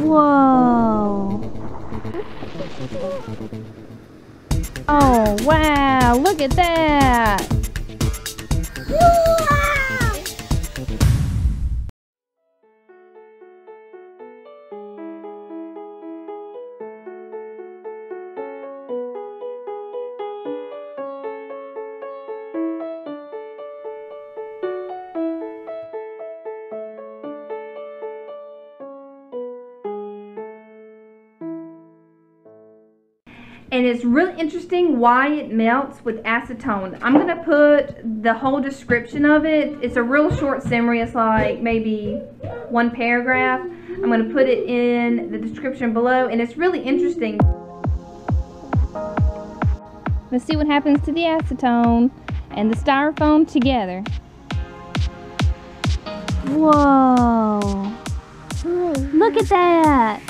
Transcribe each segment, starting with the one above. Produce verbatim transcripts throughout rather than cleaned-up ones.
Whoa. Oh, wow. Look at that. And it's really interesting why it melts with acetone. I'm going to put the whole description of it. It's a real short summary. It's like maybe one paragraph. I'm going to put it in the description below. And it's really interesting. Let's see what happens to the acetone and the styrofoam together. Whoa. Look at that.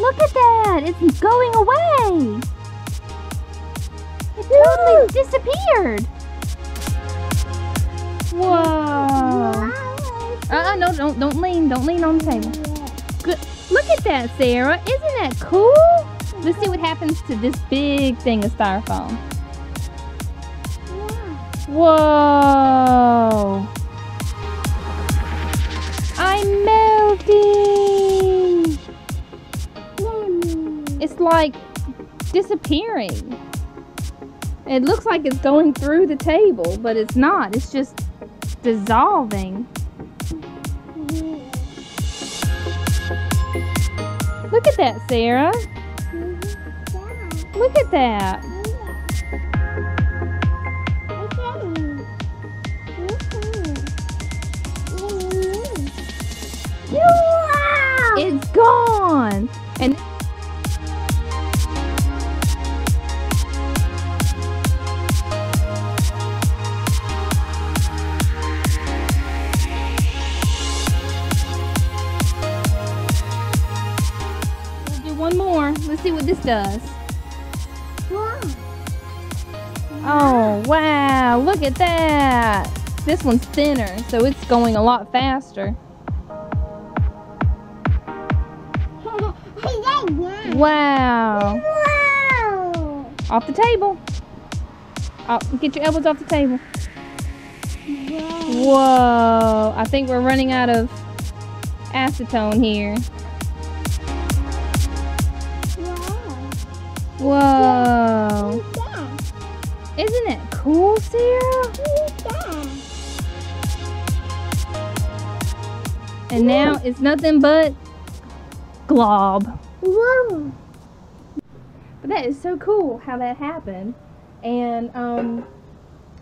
Look at that! It's going away! It totally Woo! disappeared! Whoa! Uh-uh, no, don't, don't lean. Don't lean on the table. Good. Look at that, Sarah. Isn't that cool? Let's see what happens to this big thing of styrofoam. Whoa! I'm melting! It's like disappearing. It looks like it's going through the table, but it's not. It's just dissolving. Look at that, Sarah. Look at that. It's gone. And one more. Let's see what this does. Wow. Oh, wow. Look at that. This one's thinner, so it's going a lot faster. Wow. Wow. Off the table. Oh, get your elbows off the table. Wow. Whoa. I think we're running out of acetone here. Whoa! Yeah. Isn't it cool, Sarah? Yeah. And yeah. Now it's nothing but glob. Whoa! But that is so cool how that happened. And um,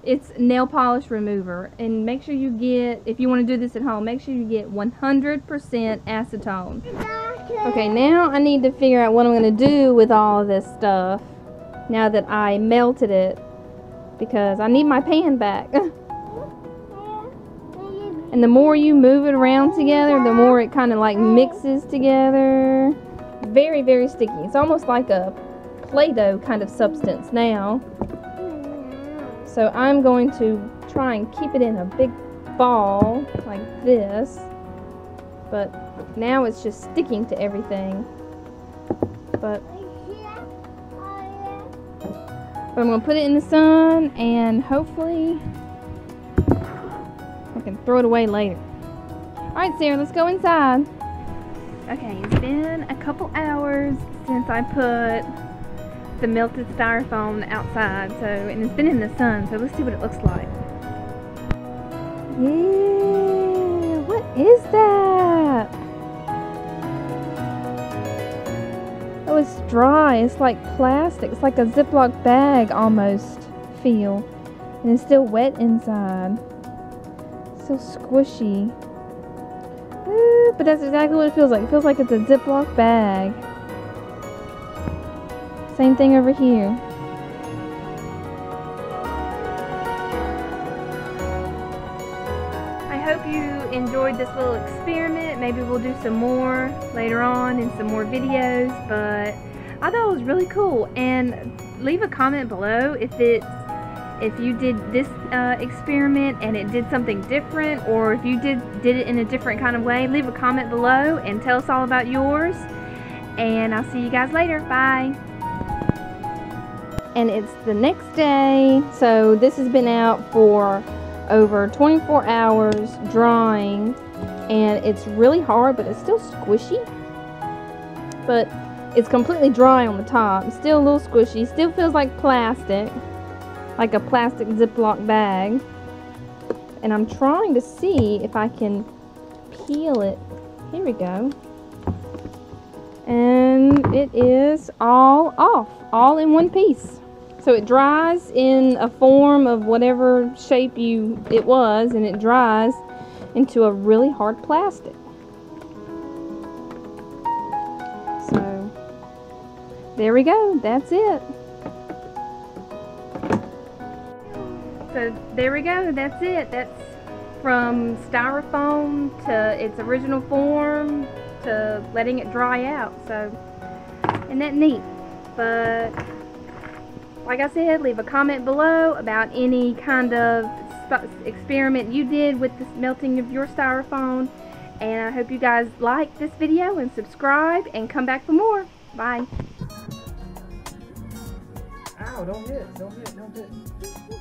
it's nail polish remover. And make sure you get, if you want to do this at home, make sure you get one hundred percent acetone. Yeah. Okay, now I need to figure out what I'm going to do with all this stuff now that I melted it, because I need my pan back. And the more you move it around together, the more it kind of like mixes together. Very, very sticky. It's almost like a Play-Doh kind of substance now. So I'm going to try and keep it in a big ball like this. But now it's just sticking to everything. But, but I'm going to put it in the sun, and hopefully I can throw it away later. Alright, Sarah, let's go inside. Okay, it's been a couple hours since I put the melted styrofoam outside, so and it's been in the sun, so let's see what it looks like. Yeah, what is that? Oh, it's dry. It's like plastic. It's like a Ziploc bag almost feel. And it's still wet inside. It's so squishy. Ooh, but that's exactly what it feels like. It feels like it's a Ziploc bag. Same thing over here. Enjoyed this little experiment. Maybe we'll do some more later on in some more videos, but I thought it was really cool. And leave a comment below if it's if you did this uh, experiment and it did something different, or if you did, did it in a different kind of way, leave a comment below and tell us all about yours. And I'll see you guys later. Bye. And it's the next day. So this has been out for over twenty-four hours drying, and it's really hard, but it's still squishy. But it's completely dry on the top. Still a little squishy. Still feels like plastic, like a plastic Ziploc bag. And I'm trying to see if I can peel it. Here we go. And it is all off, all in one piece. So it dries in a form of whatever shape you it was, and it dries into a really hard plastic. So there we go, that's it. So there we go, that's it. That's from Styrofoam to its original form to letting it dry out. So isn't that neat? But like I said, leave a comment below about any kind of experiment you did with the melting of your Styrofoam. And I hope you guys like this video and subscribe and come back for more. Bye. Ow, don't hit, don't hit, don't hit.